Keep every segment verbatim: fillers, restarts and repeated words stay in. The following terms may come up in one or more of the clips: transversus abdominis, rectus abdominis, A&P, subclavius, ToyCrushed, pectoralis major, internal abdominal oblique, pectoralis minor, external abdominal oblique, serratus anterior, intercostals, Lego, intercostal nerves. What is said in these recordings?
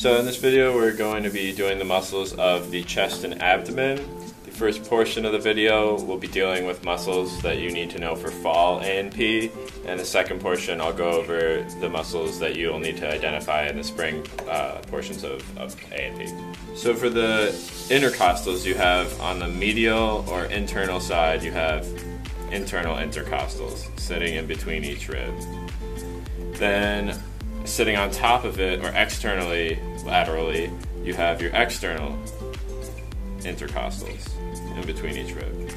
So in this video we're going to be doing the muscles of the chest and abdomen. The first portion of the video will be dealing with muscles that you need to know for fall A and P, and the second portion I'll go over the muscles that you'll need to identify in the spring uh, portions of, of A and P. So for the intercostals, you have on the medial or internal side, you have internal intercostals sitting in between each rib. Then sitting on top of it, or externally, laterally, you have your external intercostals in between each rib.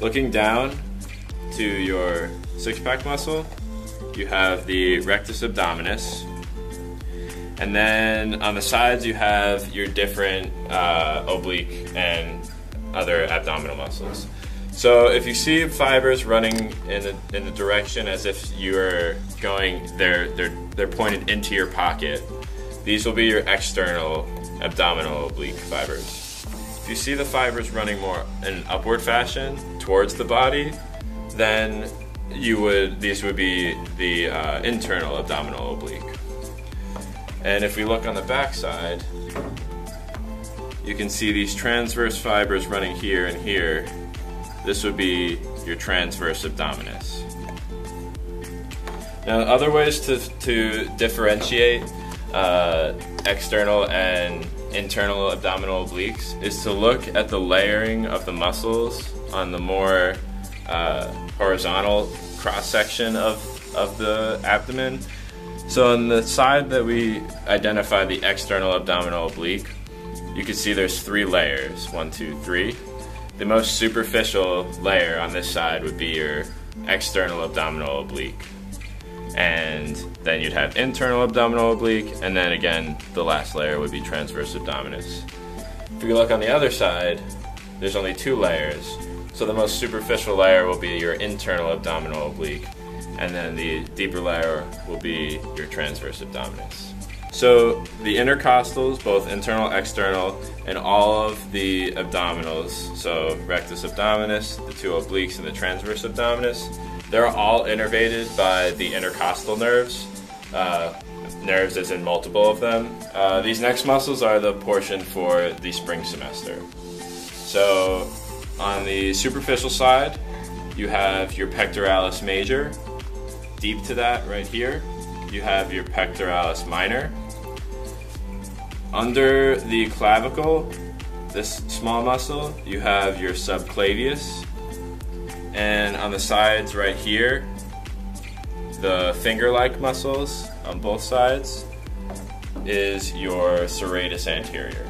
Looking down to your six-pack muscle, you have the rectus abdominis, and then on the sides you have your different uh, oblique and other abdominal muscles. So if you see fibers running in the, in the direction as if you're going, they're, they're, they're pointed into your pocket, these will be your external abdominal oblique fibers. If you see the fibers running more in an upward fashion towards the body, then you would, these would be the uh, internal abdominal oblique. And if we look on the back side, you can see these transverse fibers running here and here. This would be your transversus abdominis. Now, other ways to, to differentiate uh, external and internal abdominal obliques is to look at the layering of the muscles on the more uh, horizontal cross-section of, of the abdomen. So on the side that we identify the external abdominal oblique, you can see there's three layers, one, two, three. The most superficial layer on this side would be your external abdominal oblique. And then you'd have internal abdominal oblique, and then again, the last layer would be transversus abdominis. If you look on the other side, there's only two layers. So the most superficial layer will be your internal abdominal oblique, and then the deeper layer will be your transversus abdominis. So the intercostals, both internal, external, and all of the abdominals, so rectus abdominis, the two obliques, and the transversus abdominis, they're all innervated by the intercostal nerves, uh, nerves as in multiple of them. Uh, these next muscles are the portion for the spring semester. So on the superficial side, you have your pectoralis major, deep to that right here. You have your pectoralis minor. Under the clavicle, this small muscle, you have your subclavius, and on the sides right here, the finger-like muscles on both sides is your serratus anterior.